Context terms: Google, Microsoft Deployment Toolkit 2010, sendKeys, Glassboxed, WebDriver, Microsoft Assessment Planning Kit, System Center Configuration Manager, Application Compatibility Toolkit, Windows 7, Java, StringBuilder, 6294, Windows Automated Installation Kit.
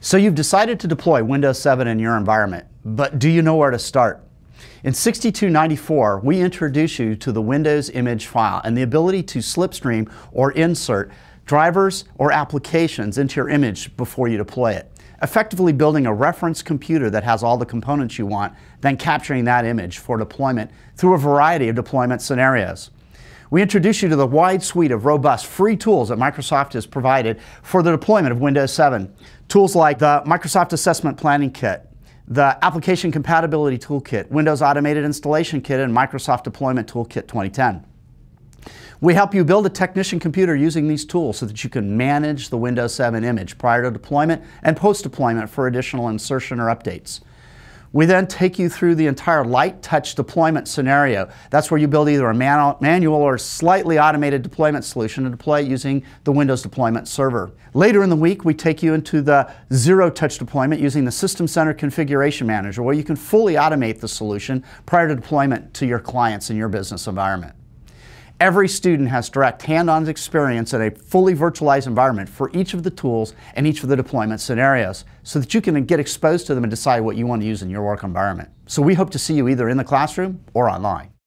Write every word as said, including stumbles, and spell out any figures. So you've decided to deploy Windows seven in your environment, but do you know where to start? In sixty-two ninety-four, we introduce you to the Windows image file and the ability to slipstream or insert drivers or applications into your image before you deploy it, effectively building a reference computer that has all the components you want, then capturing that image for deployment through a variety of deployment scenarios. We introduce you to the wide suite of robust free tools that Microsoft has provided for the deployment of Windows seven. Tools like the Microsoft Assessment Planning Kit, the Application Compatibility Toolkit, Windows Automated Installation Kit, and Microsoft Deployment Toolkit twenty ten. We help you build a technician computer using these tools so that you can manage the Windows seven image prior to deployment and post-deployment for additional insertion or updates. We then take you through the entire light touch deployment scenario. That's where you build either a manual or slightly automated deployment solution to deploy using the Windows deployment server. Later in the week, we take you into the zero touch deployment using the System Center Configuration Manager, where you can fully automate the solution prior to deployment to your clients in your business environment. Every student has direct hand-on experience in a fully virtualized environment for each of the tools and each of the deployment scenarios so that you can get exposed to them and decide what you want to use in your work environment. So we hope to see you either in the classroom or online.